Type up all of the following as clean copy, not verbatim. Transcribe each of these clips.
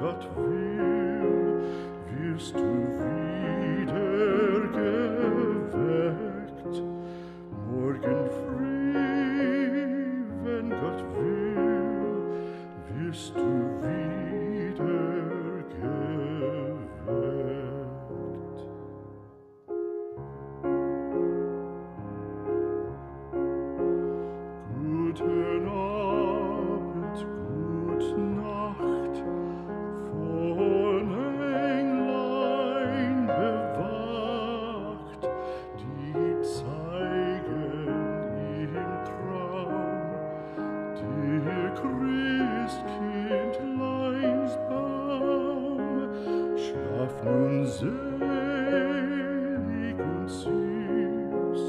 Gott will, wirst du wieder geweckt. Morgen früh, wenn Gott will, wirst du wieder geweckt. Guten Abend, gute Nacht. Christkindleins Baum, schlaf nun selig und süß,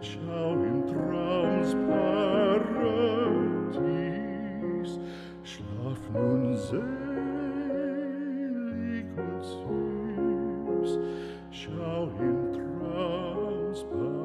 schau im Traums Paradies. Schlaf nun selig und süß, schau im Traums Paradies.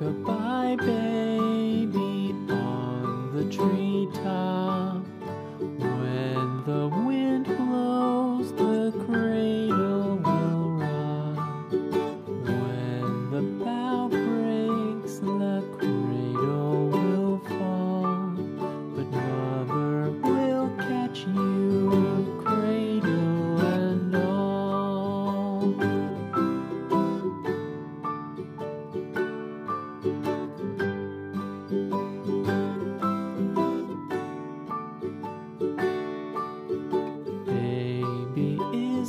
Goodbye, baby, on the treetop. When the wind blows, the cradle will rock. When the bough breaks, the cradle will fall. But mother will catch you, cradle and all.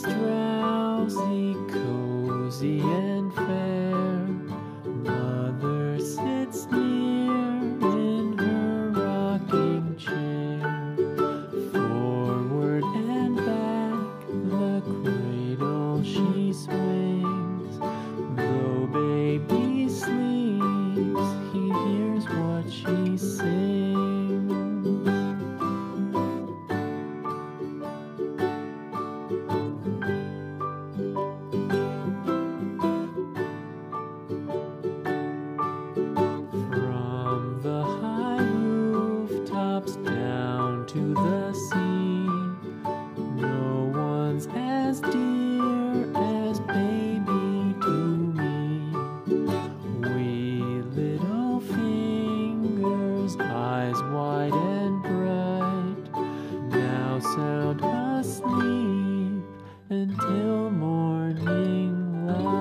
Drowsy, cozy and fair, mother sits near in her rocking chair. Forward and back the cradle she swings. Though baby sleeps, he hears what she sings. Down to the sea, no one's as dear as baby to me. Wee little fingers, eyes wide and bright, now sound asleep until morning light.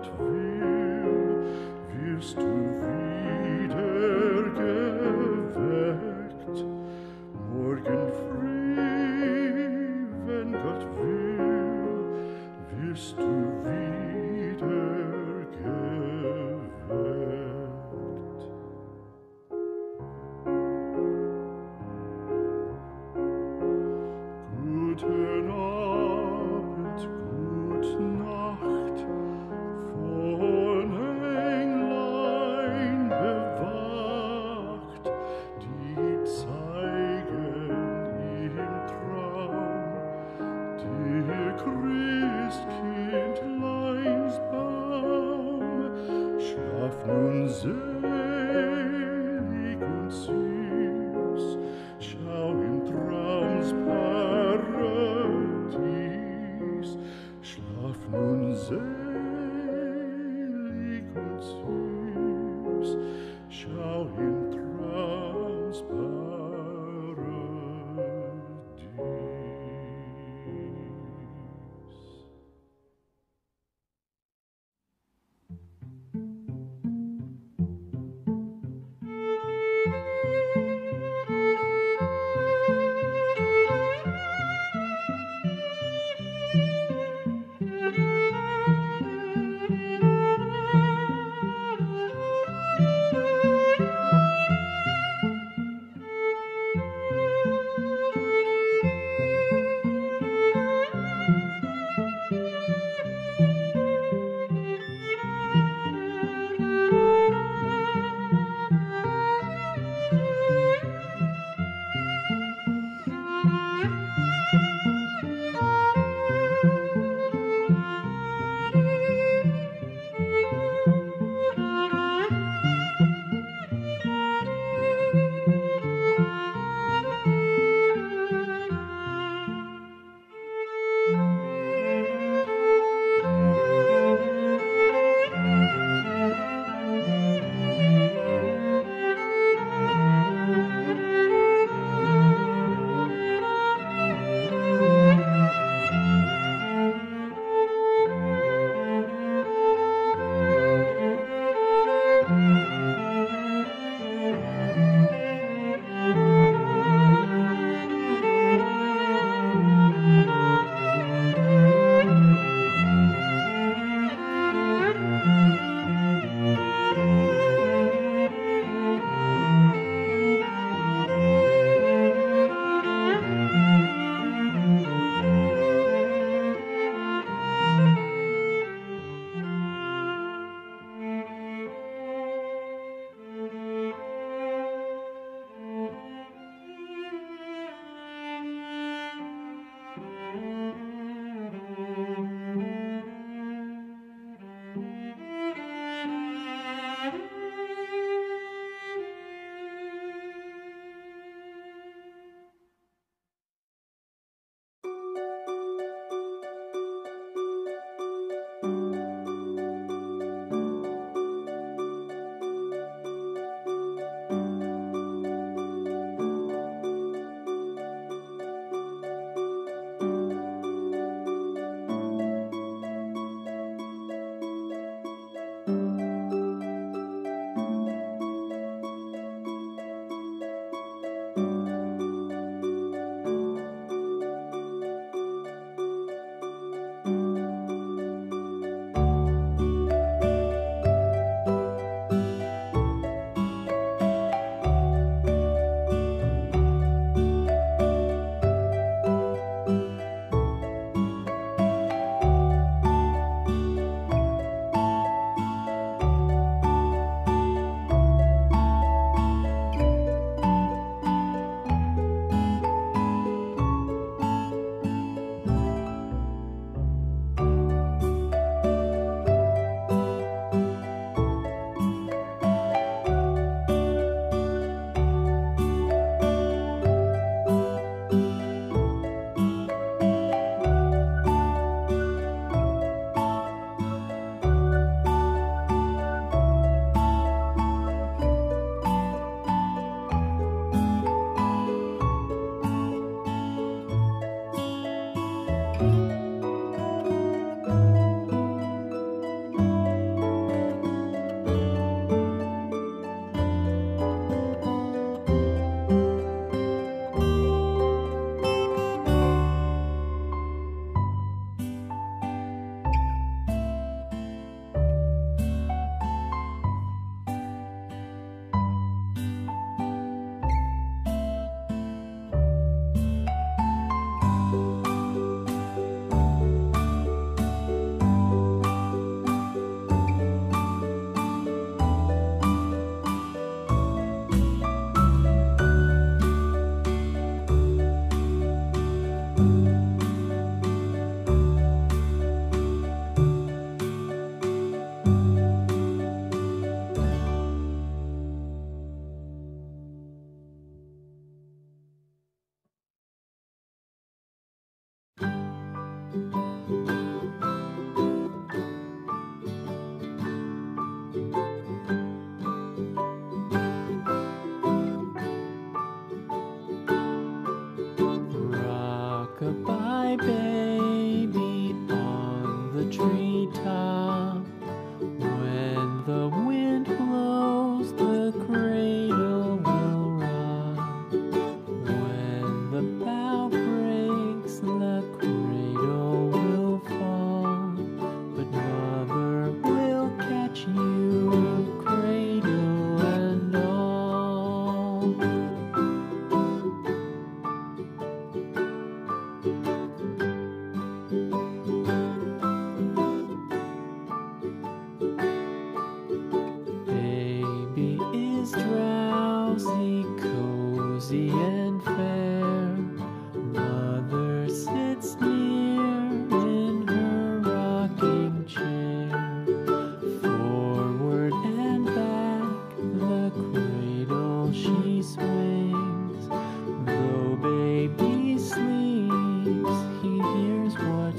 Stadt will, wirst du wieder geweckt. Morgen früh, wenn Gott will, wirst du wieder geweckt. Guten Abend, gute Nacht, von Englein bewacht, die zeigen im Traum dir Christkindleins Baum. Schlaf nun selig und süß, schau im Traums Paradies. Schlaf nun selig und süß, schau im Traums Paradies.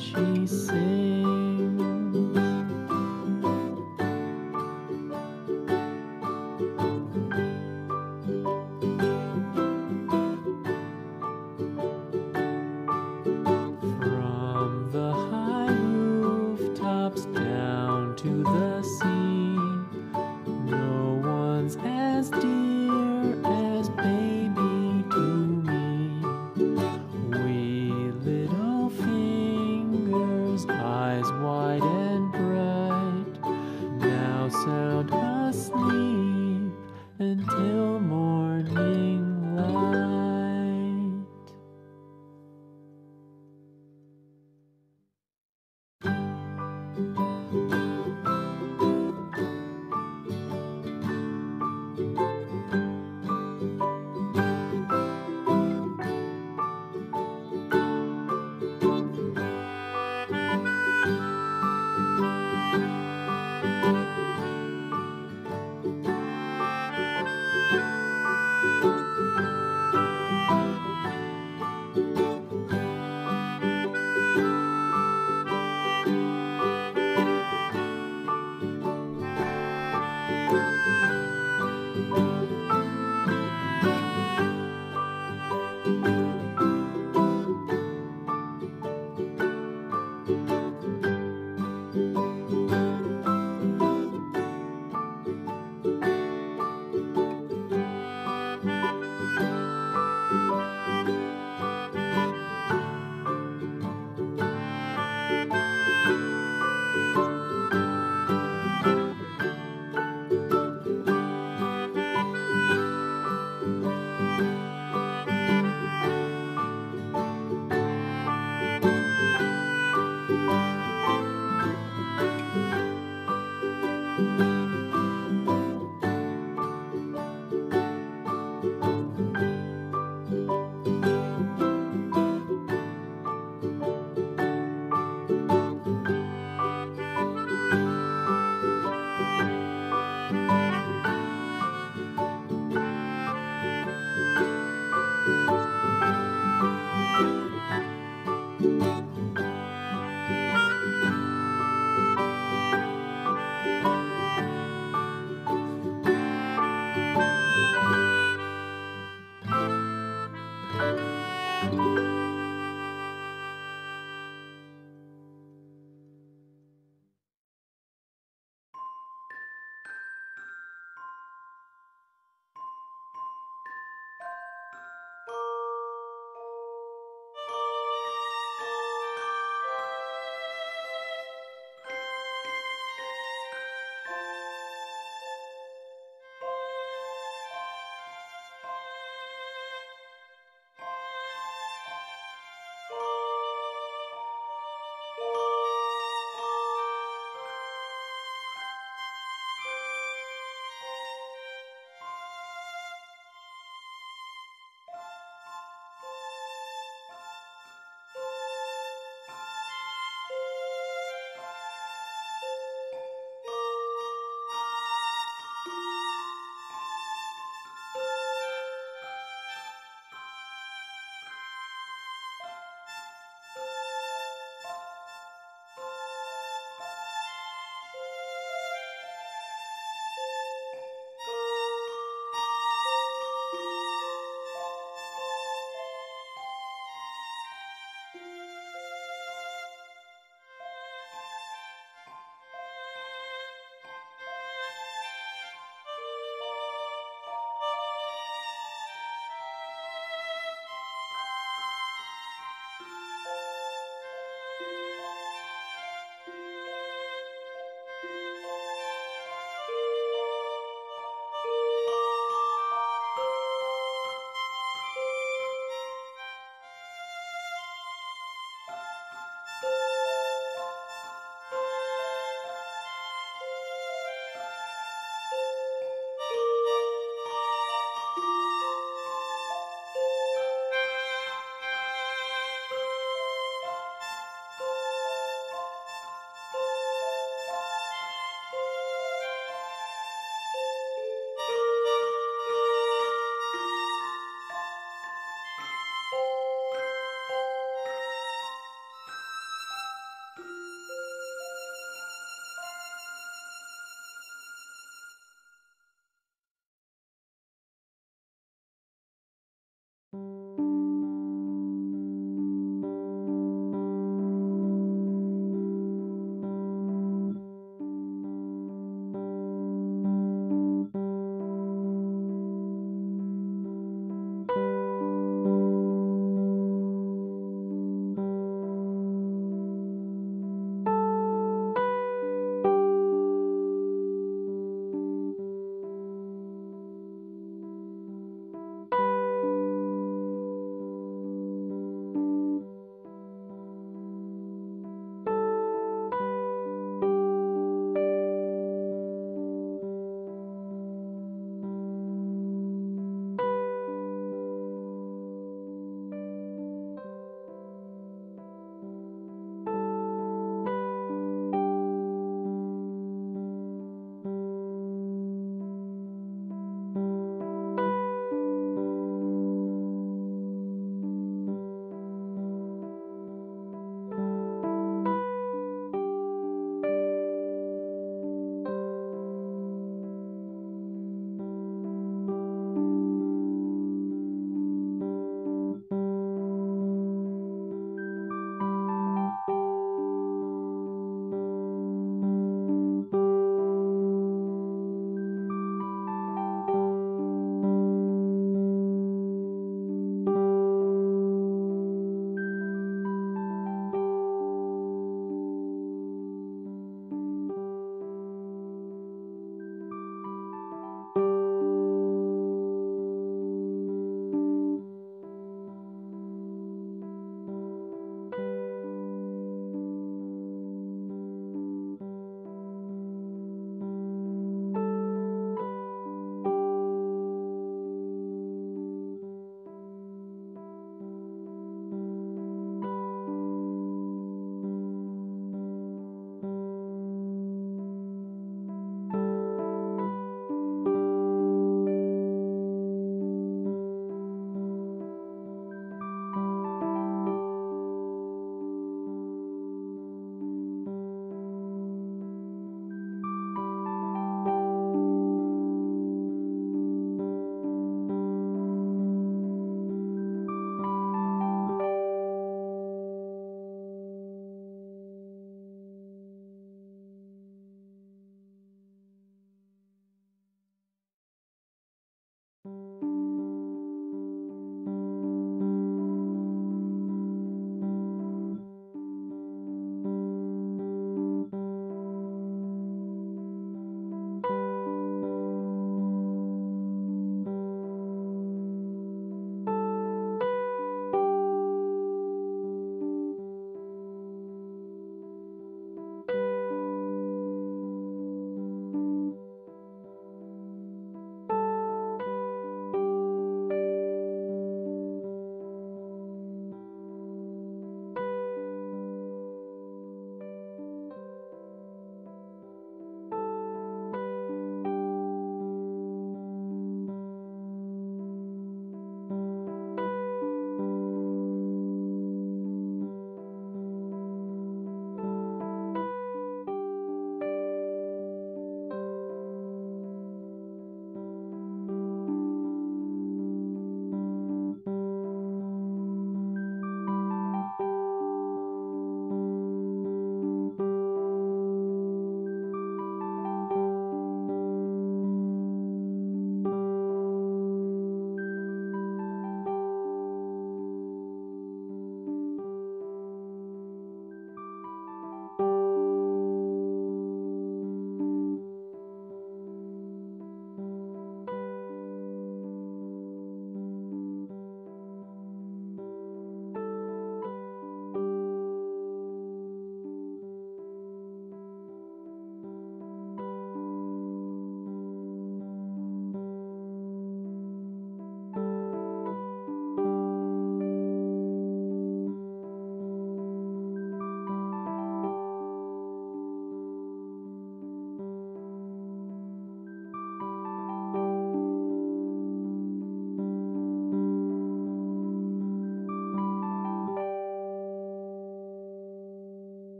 she sings. From the high rooftops down to the sea, no one's as dear as baby to me. Little fingers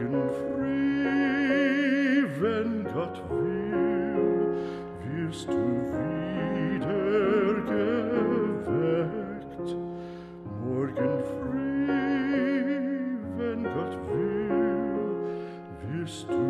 morgen früh, wenn Gott will, wirst du wieder geweckt. Morgen früh, wenn Gott will, wirst du wieder geweckt.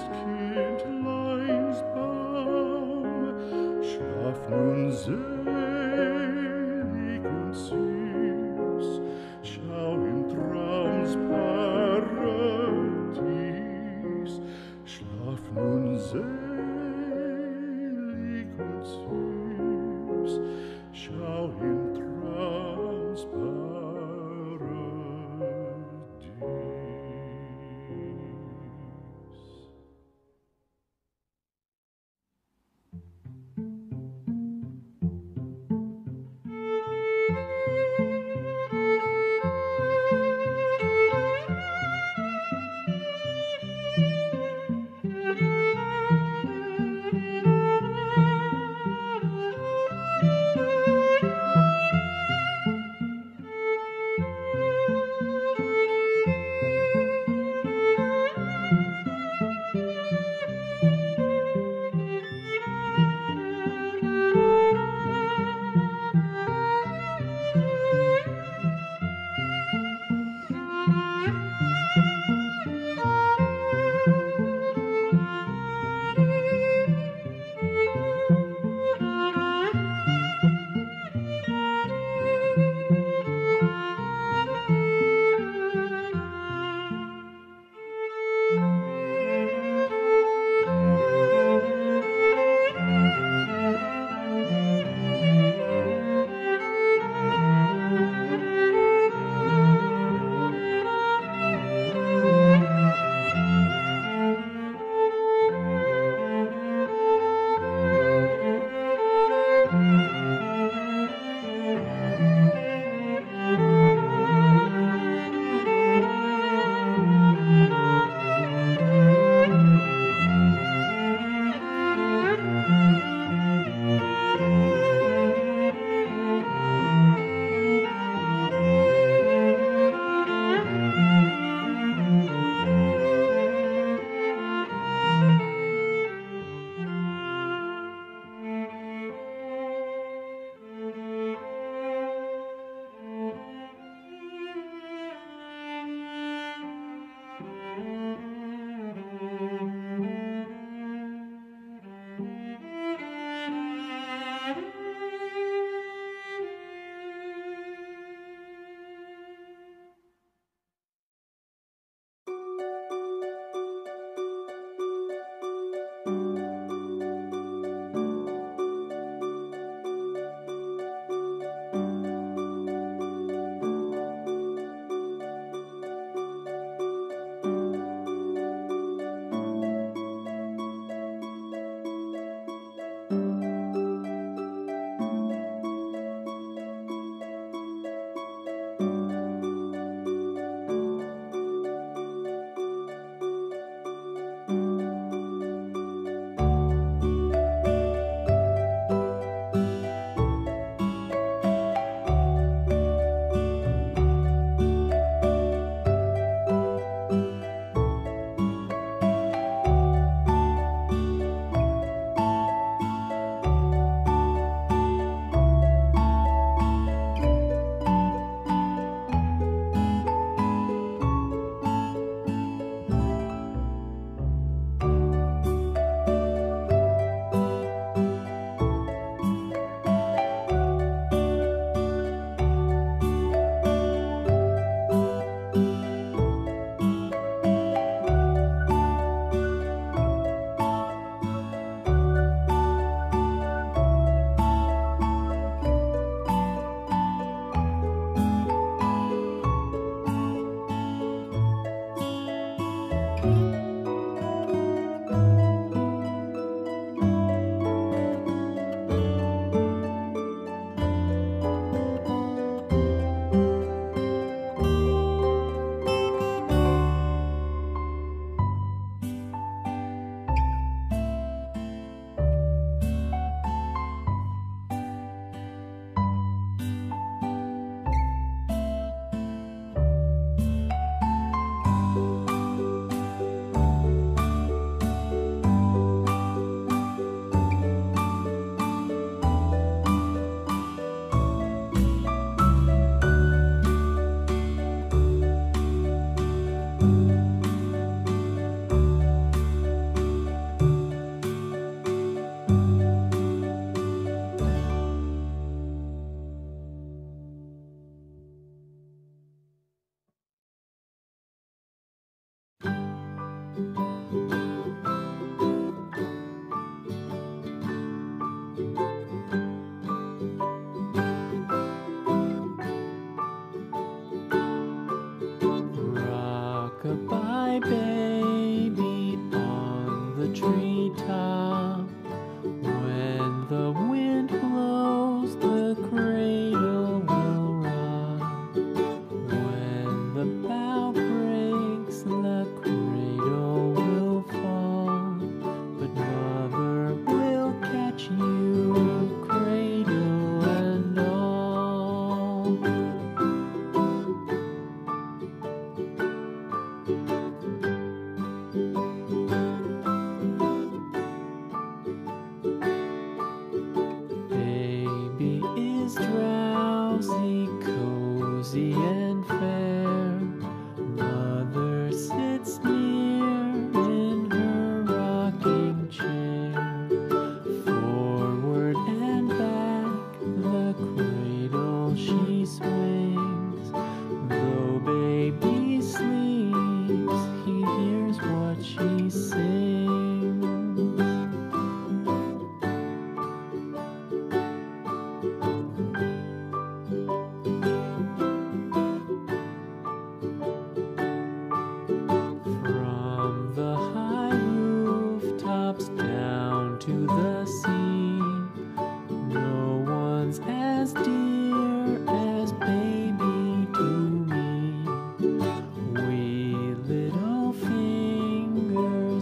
Christkindleins Baum, schlaf nun selig und süß, schau im Traums Paradies. Schlaf nun selig und süß, schau im Traums Paradies.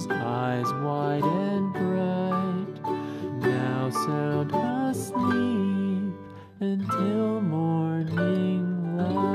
rose, eyes wide and bright, now sound asleep until morning light.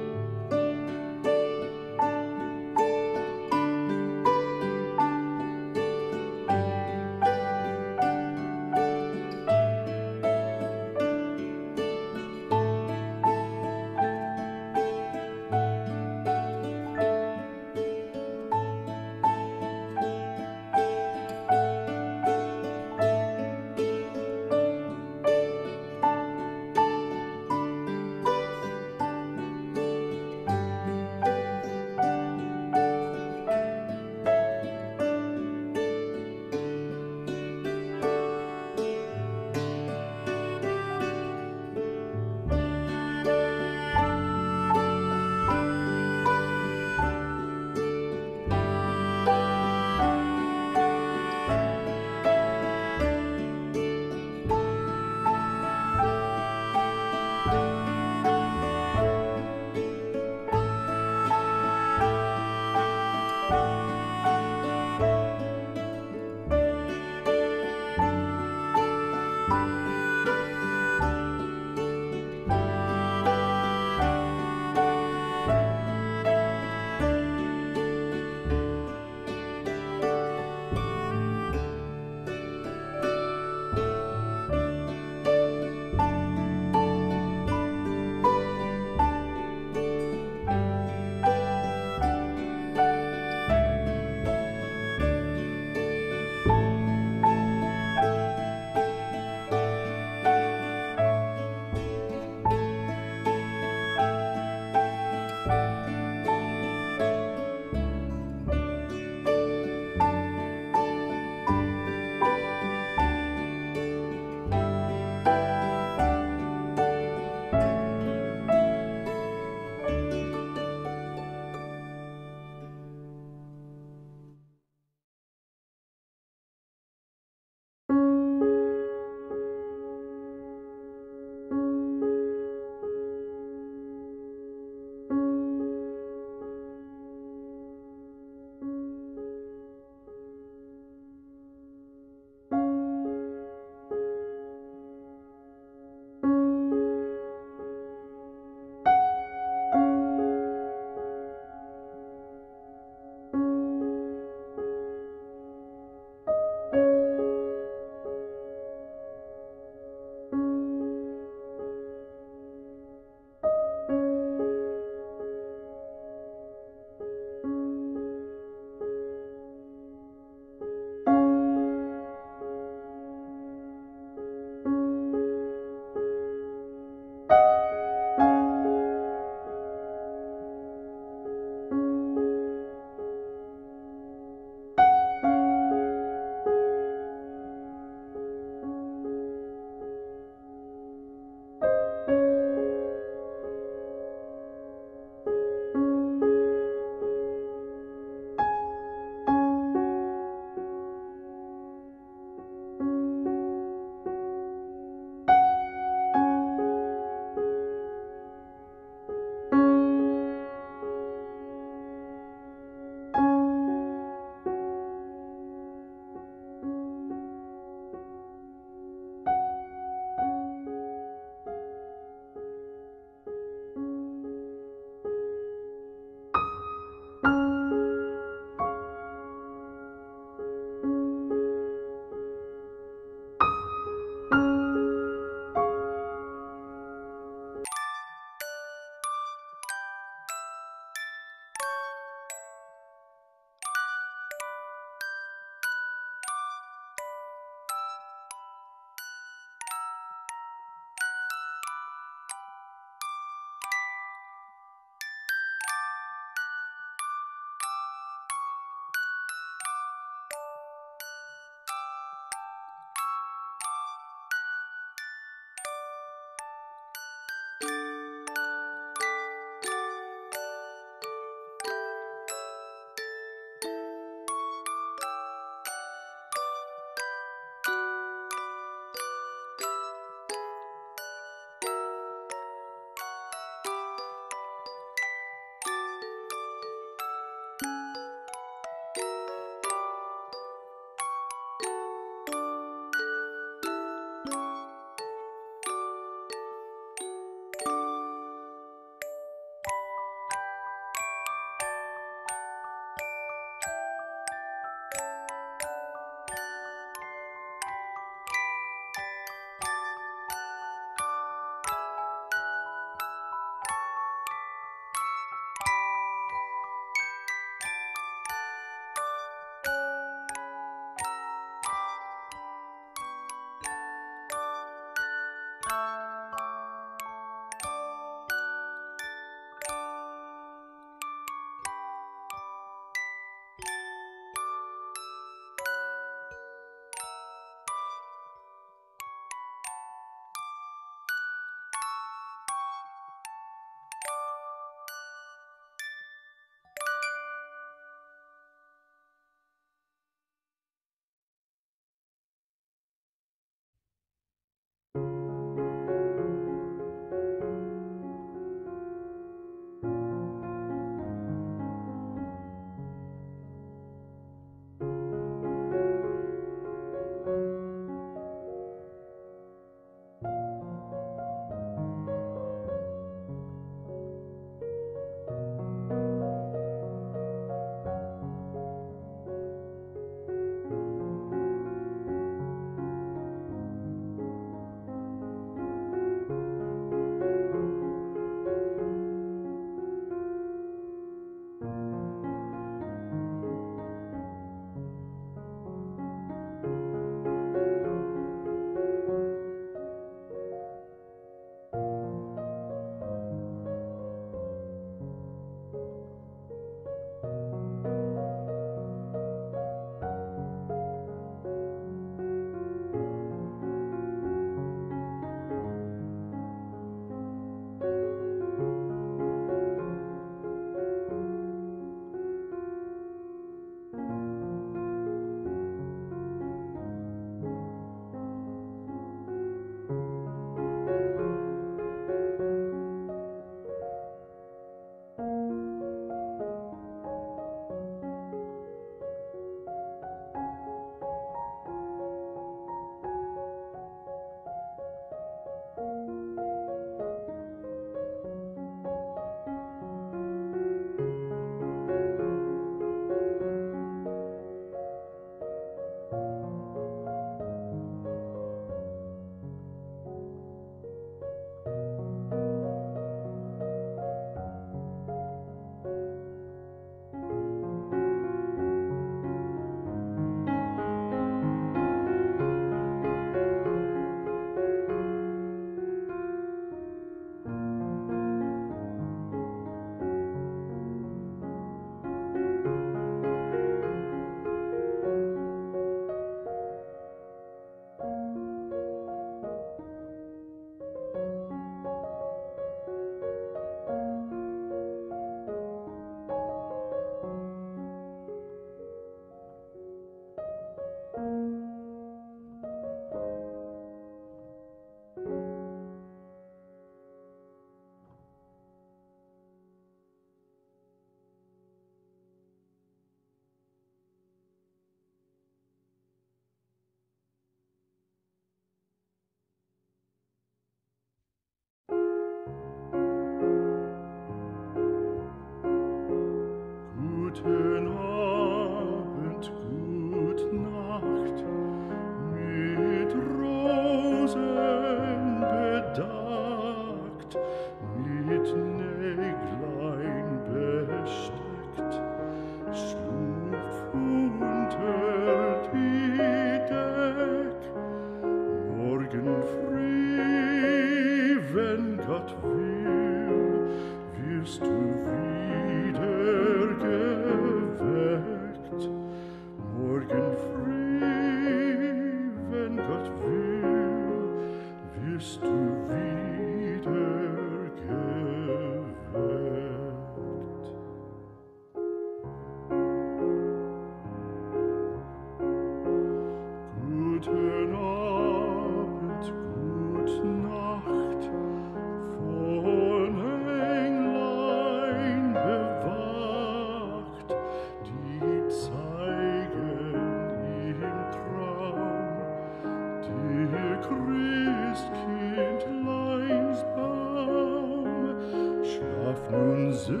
Christkindleins Baum, schlaf nun selig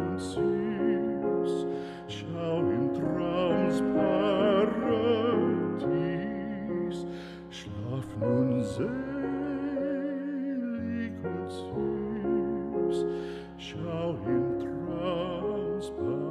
und süß, schau im Traums Paradies, schlaf nun selig und süß, schau im Traums Paradies.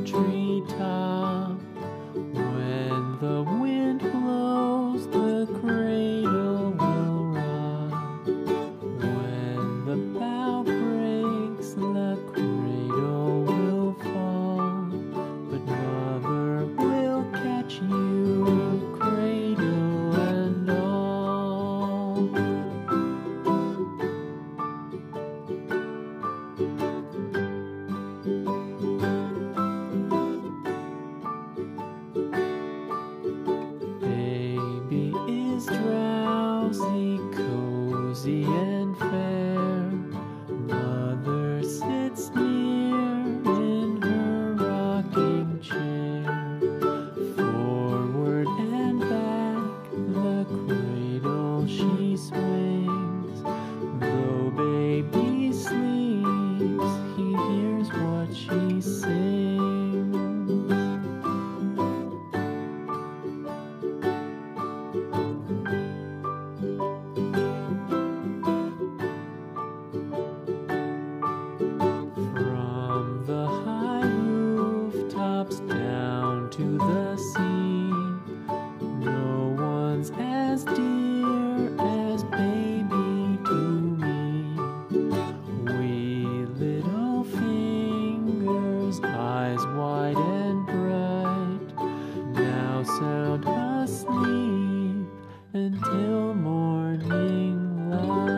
the treetop. When the wind blows, the cradle will rock. When the bough breaks, the cradle will fall. But mother will catch you, cradle and all. Drowsy, cozy and fair, mother sits near in her rocking chair. Forward and back the cradle she swings. Though baby sleeps, he hears what she sings. Down to the sea, no one's as dear as baby to me. Wee little fingers, eyes wide and bright, now sound asleep until morning light.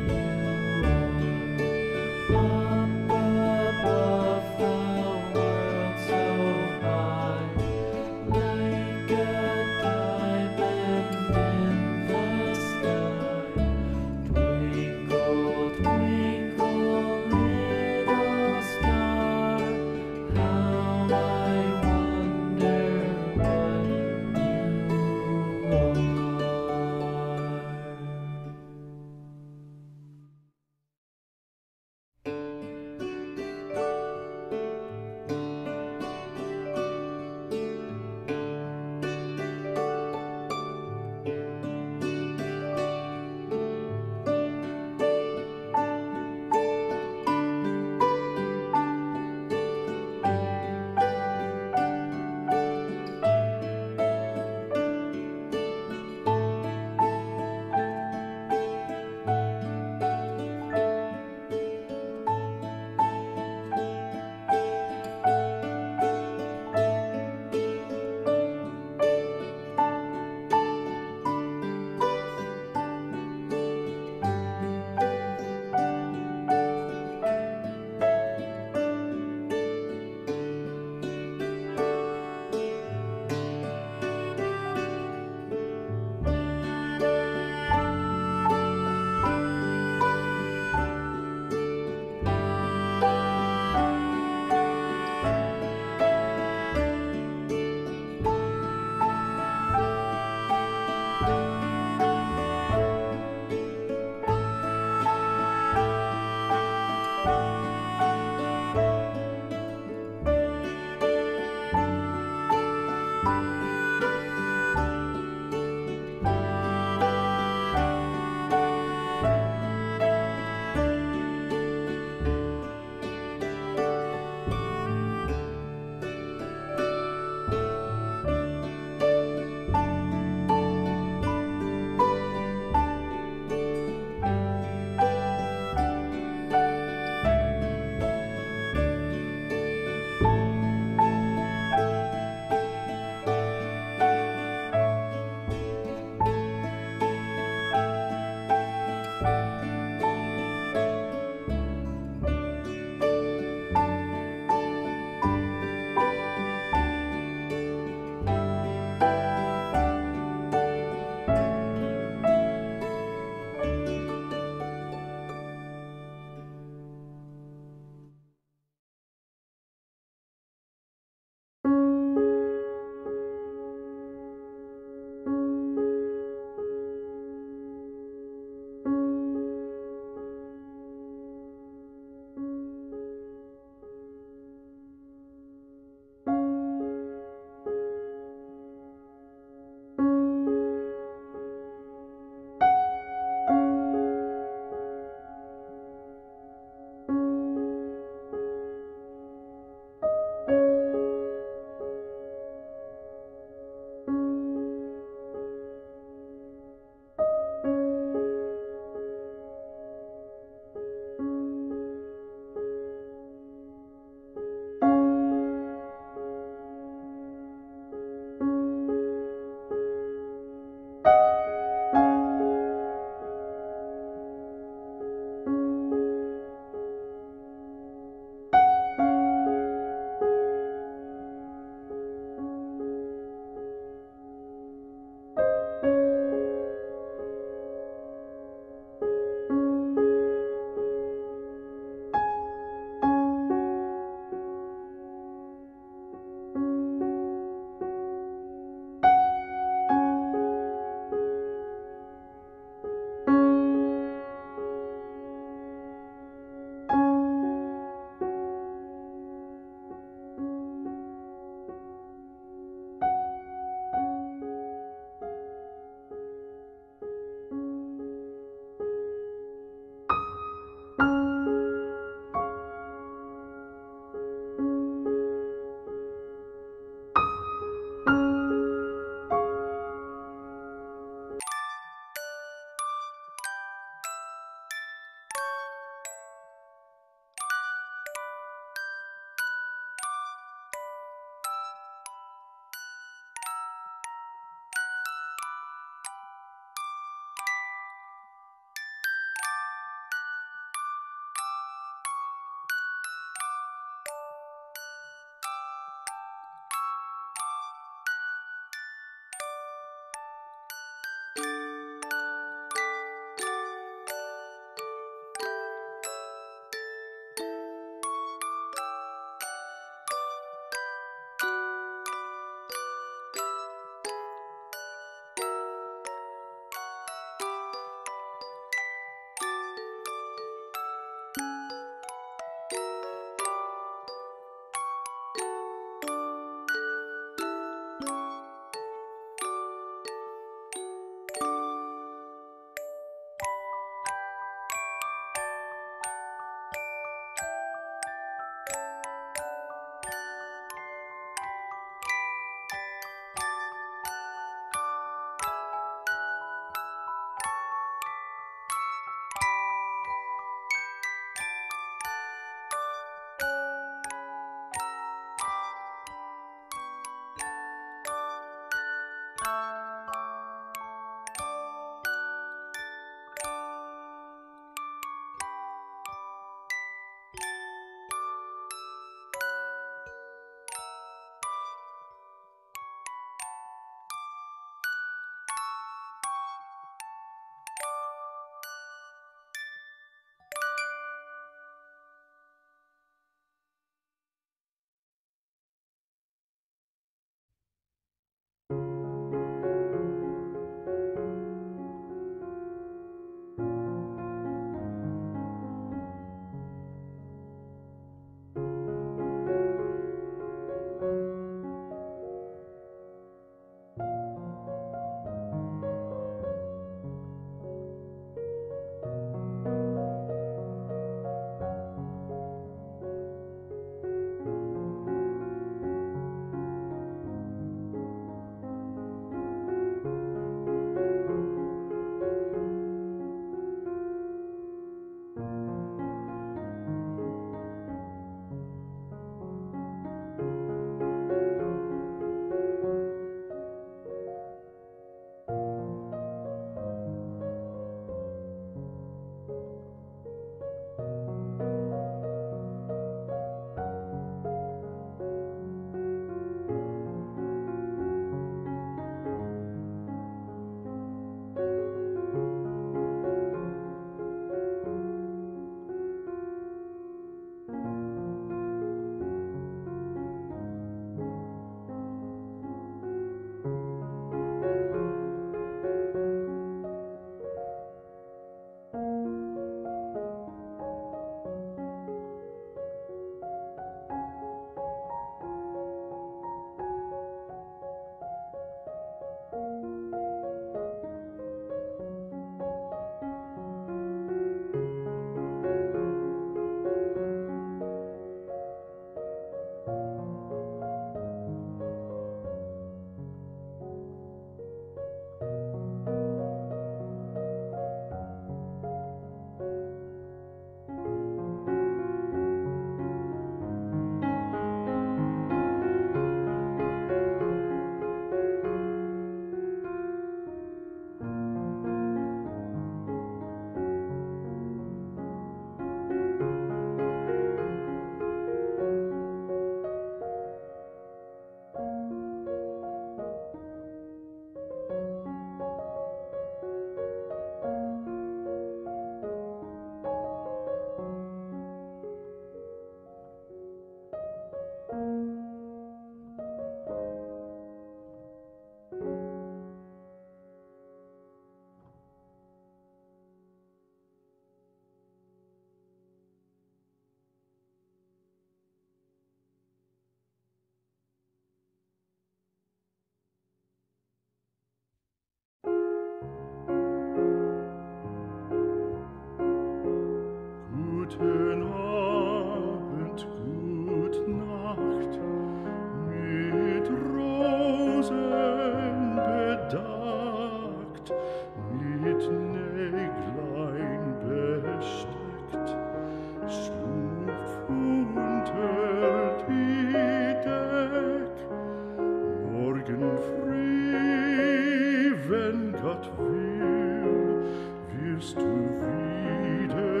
Gott will, wirst du wieder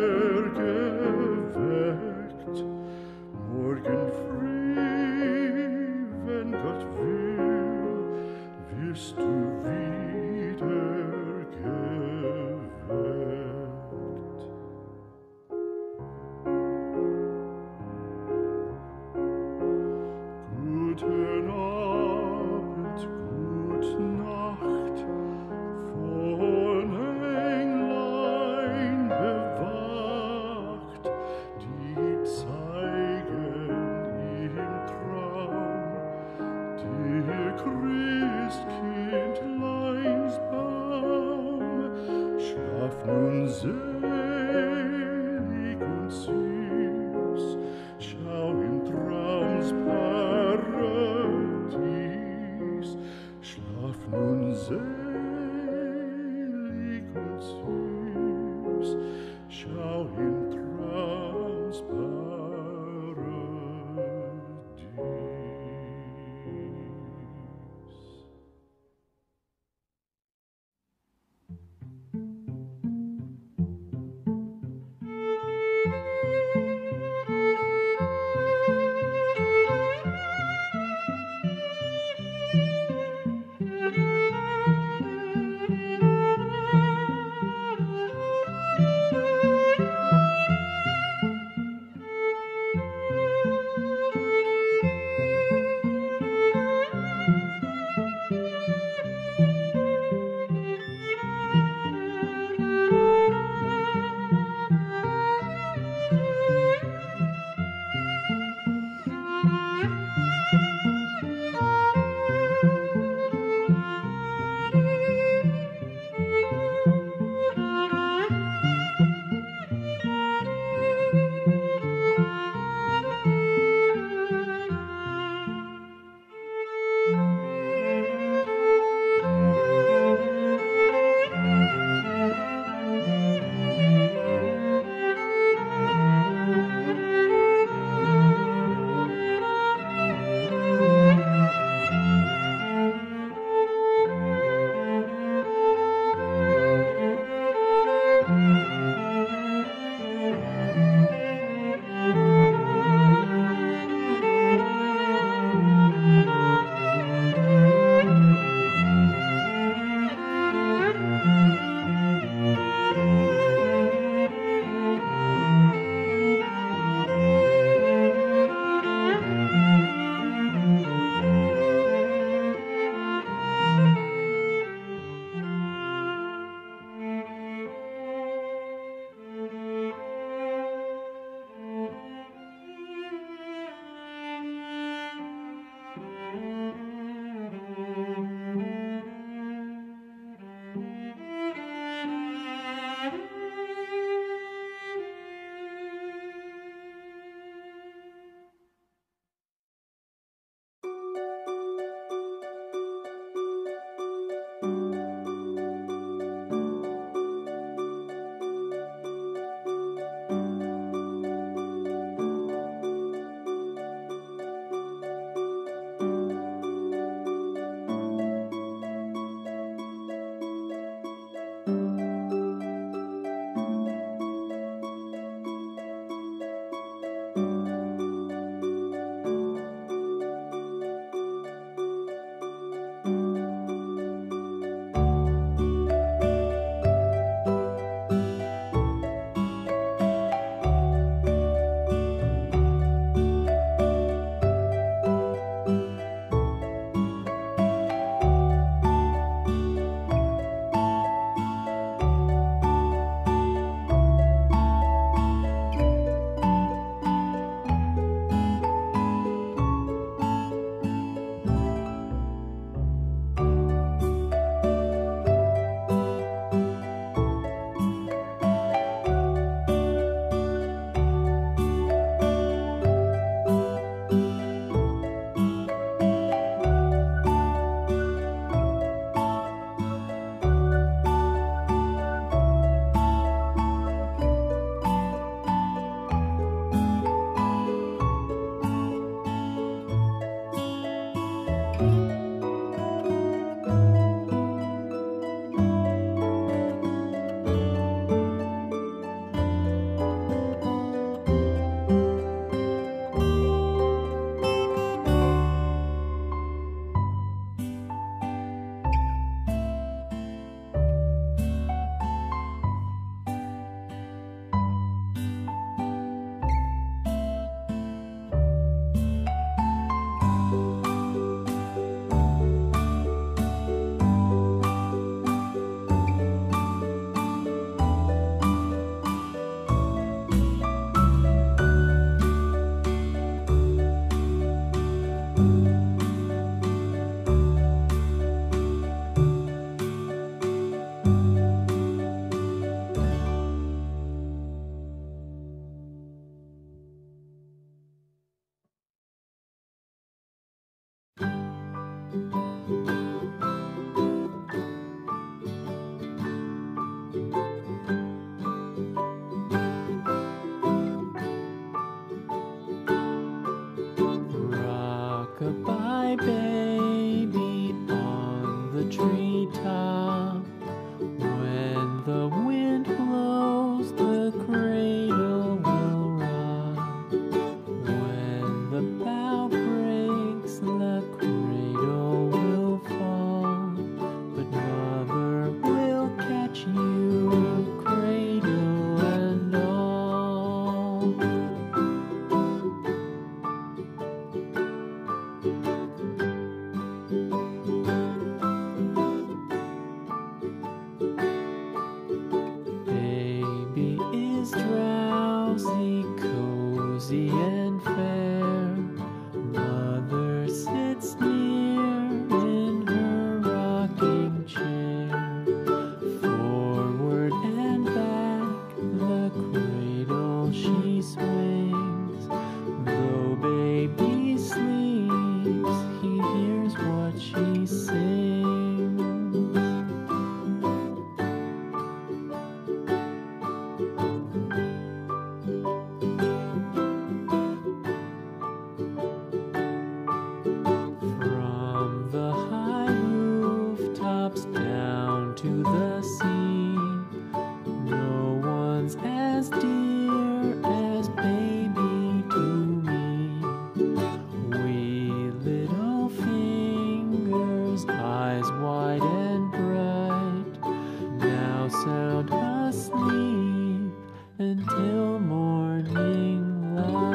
geweckt. Morgen früh, wenn Gott will, wirst du wieder geweckt. Guten Abend, gute Nacht, von Englein bewacht, die zeigen im Traum dir Christkindleins Baum. Schlaf nun selig und süß, schau im Traums Paradies. Schlaf nun selig und süß, schau im Traums Paradies. down to the sea. No one's as dear as baby to me. Wee little fingers, eyes wide and bright, now sound asleep until morning light.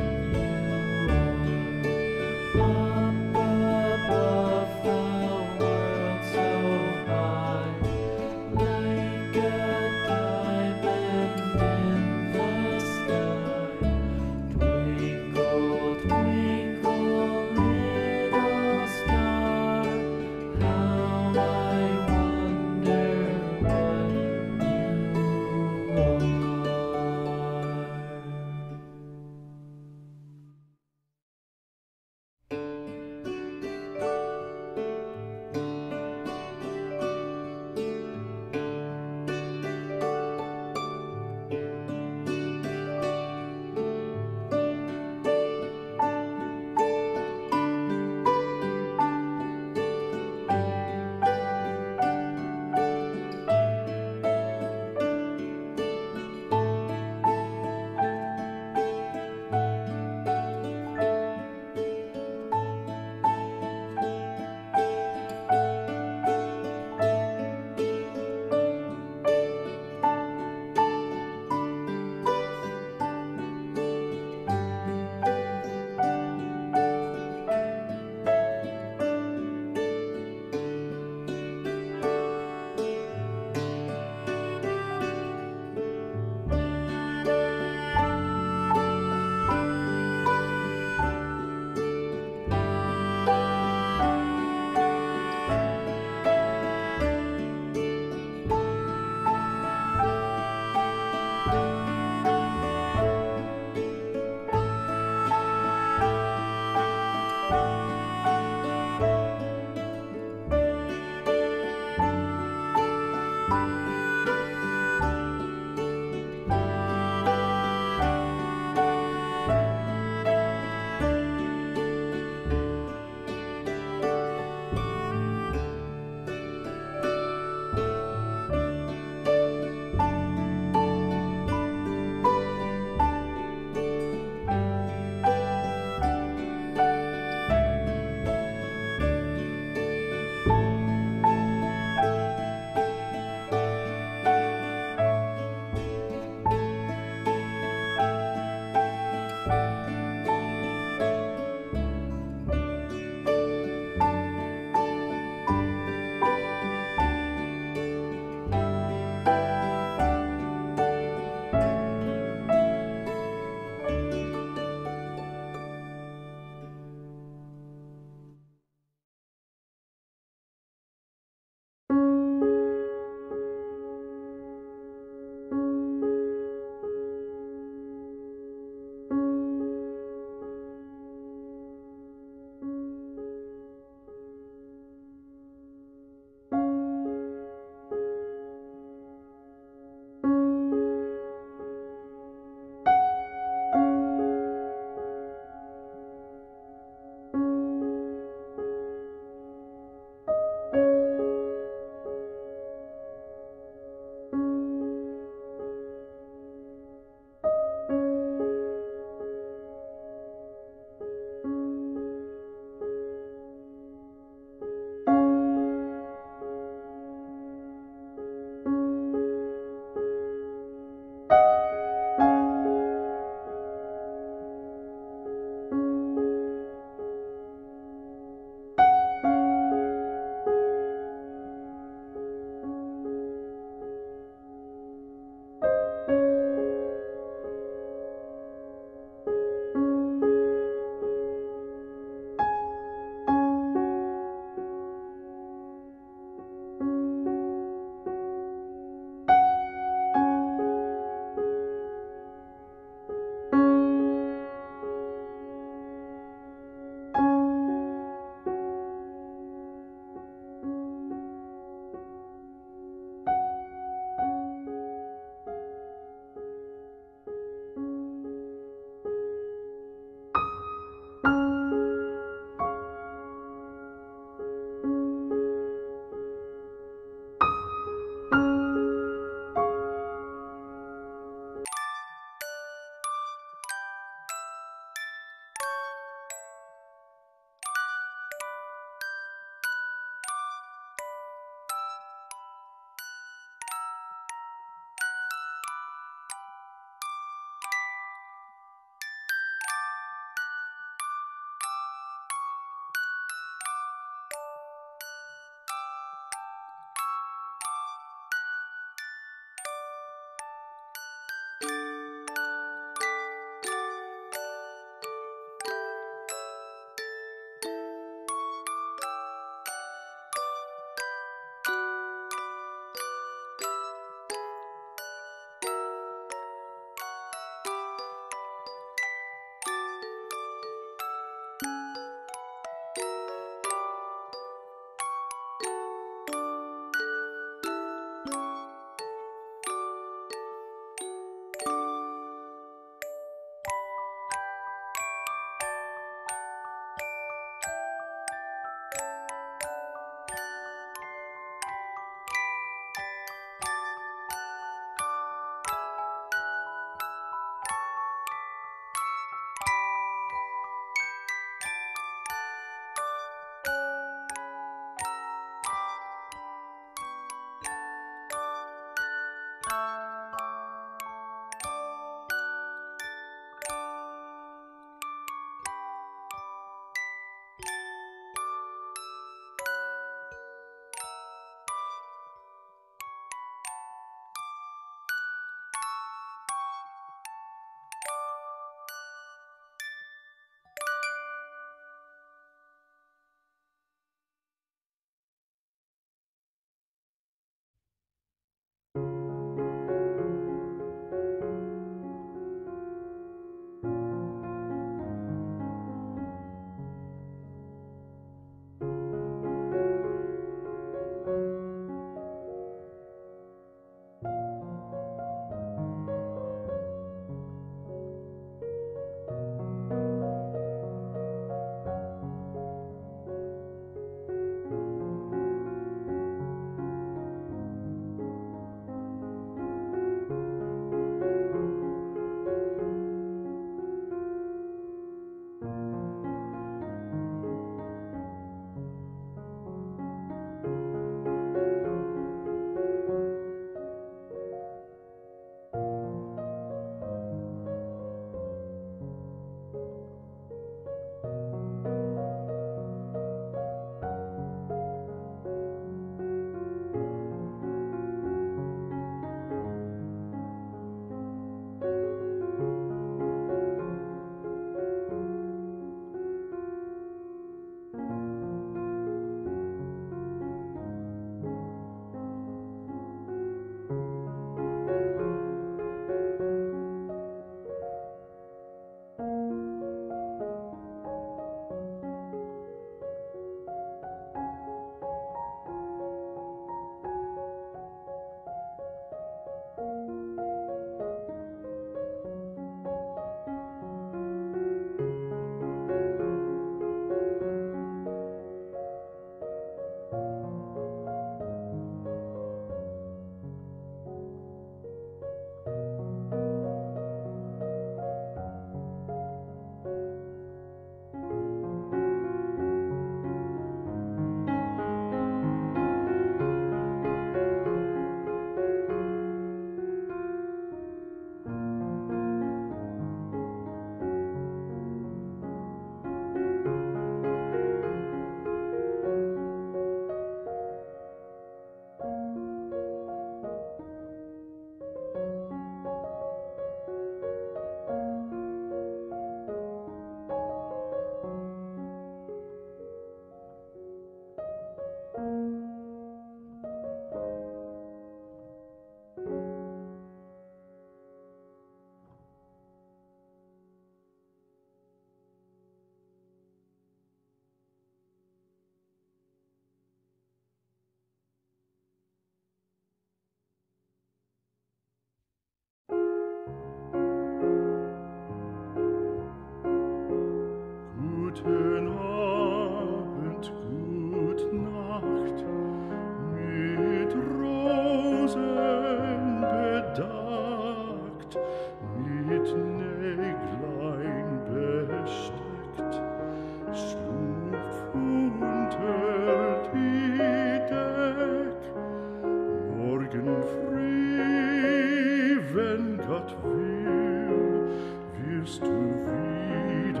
Gott will, wirst du wieder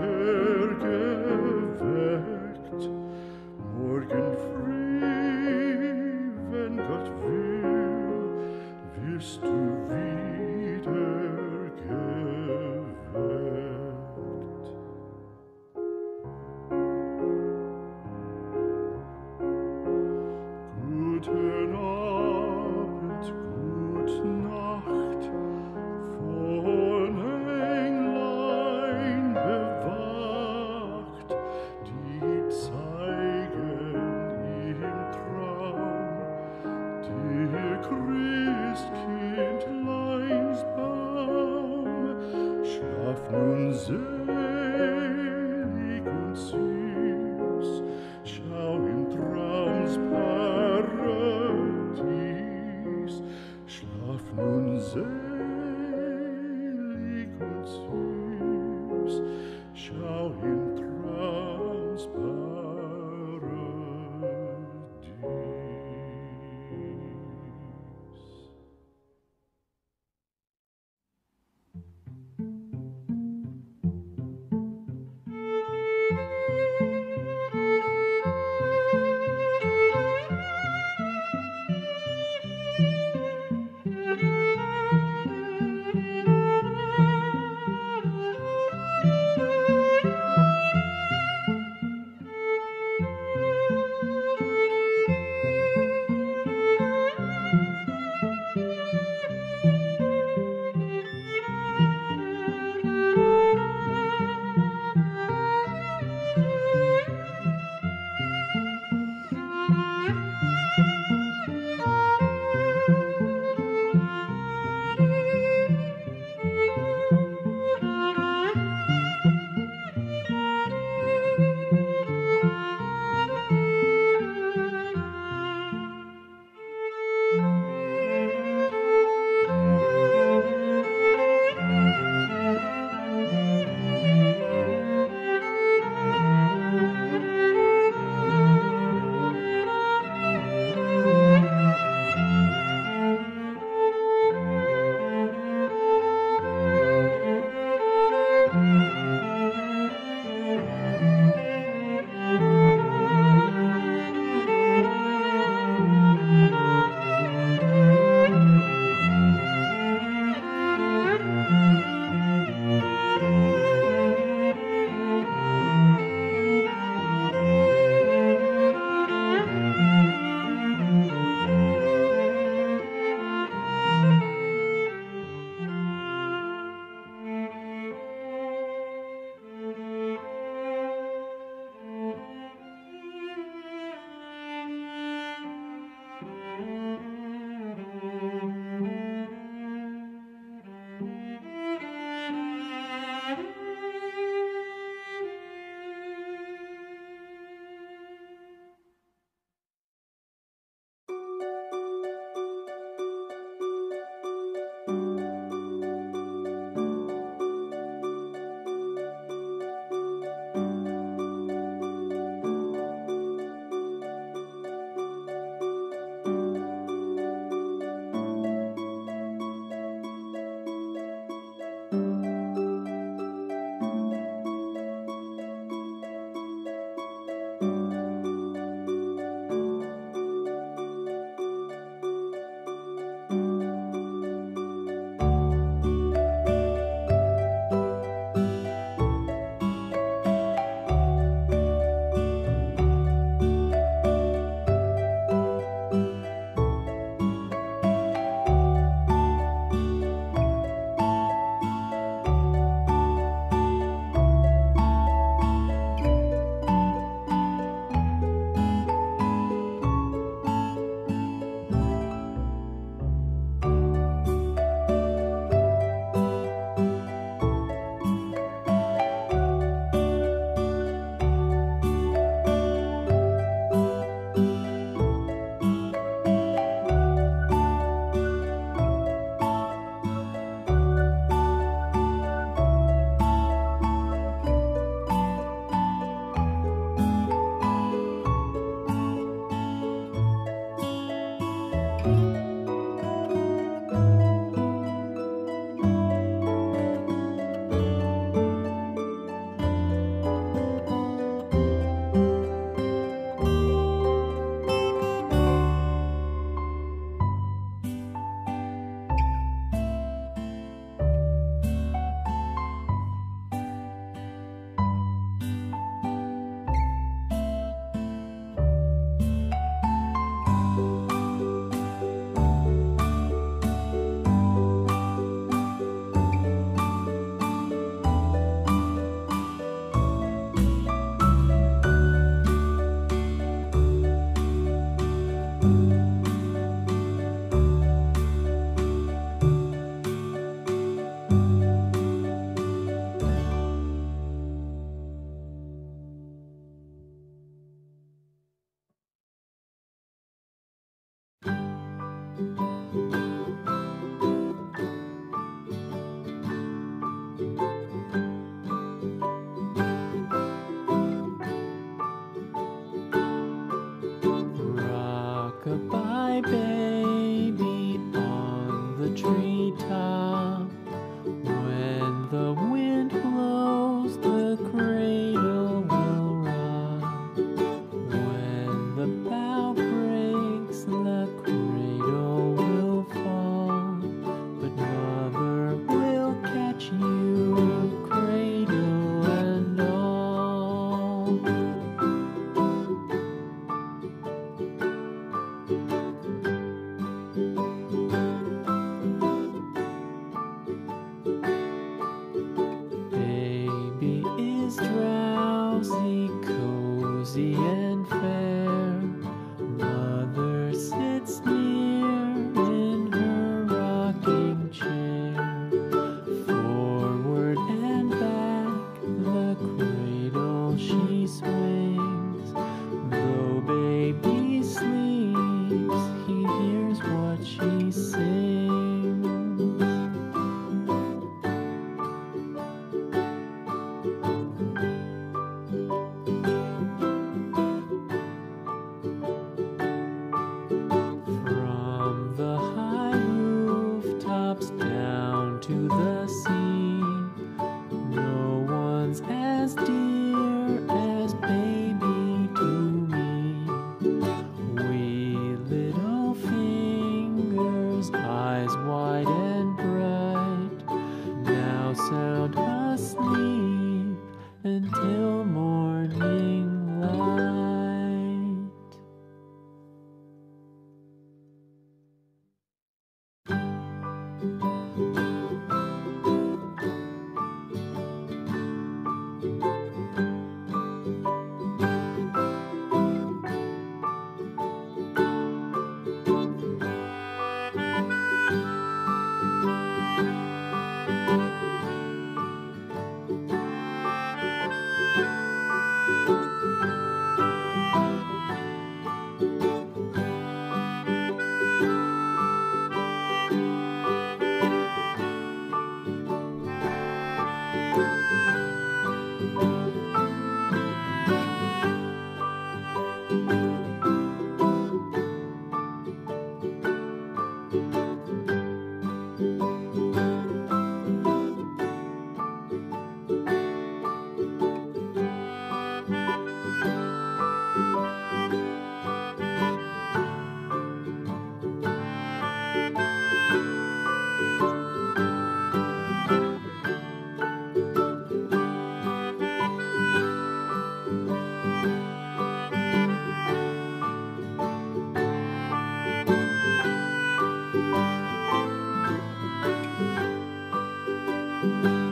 geweckt. Morgen früh, wenn Gott will, wirst du wieder geweckt. Guten Abend, guten Nacht. Christkindleins Baum, schlaf nun selig und süß, schau im Traums Paradies. Schlaf nun selig und süß, schau im Traums Paradies. the sea. No one's as dear as baby to me. Wee little fingers, eyes wide and bright, now sound asleep until morning light.